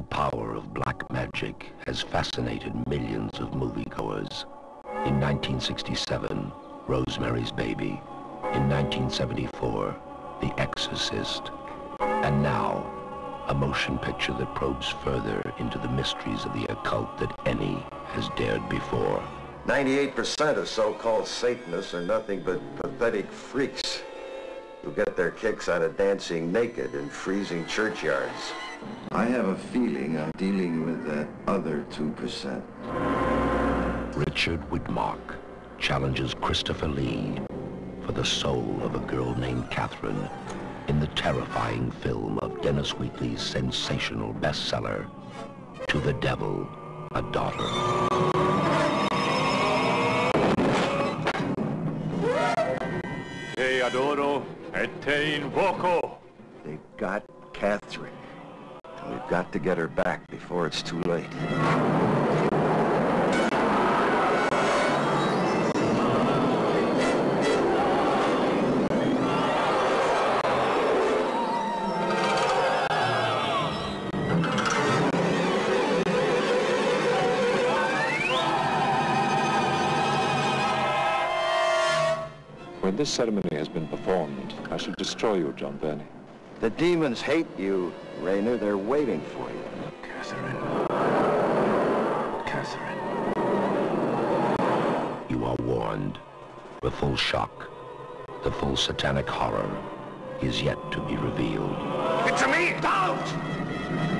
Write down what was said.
true power of black magic has fascinated millions of moviegoers. In 1967, Rosemary's Baby. In 1974, The Exorcist. And now, a motion picture that probes further into the mysteries of the occult than any has dared before. 98% of so-called Satanists are nothing but pathetic freaks who get their kicks out of dancing naked in freezing churchyards. I have a feeling I'm dealing with that other 2%. Richard Widmark challenges Christopher Lee for the soul of a girl named Catherine in the terrifying film of Dennis Wheatley's sensational bestseller, To the Devil, a Daughter. Te adoro et te invoco. They've got Catherine. And we've got to get her back before it's too late. When this ceremony has been performed, I shall destroy you, John Burney. The demons hate you, Raynor. They're waiting for you. Catherine. Catherine. You are warned. The full shock, the full satanic horror is yet to be revealed. It's a me! Don't!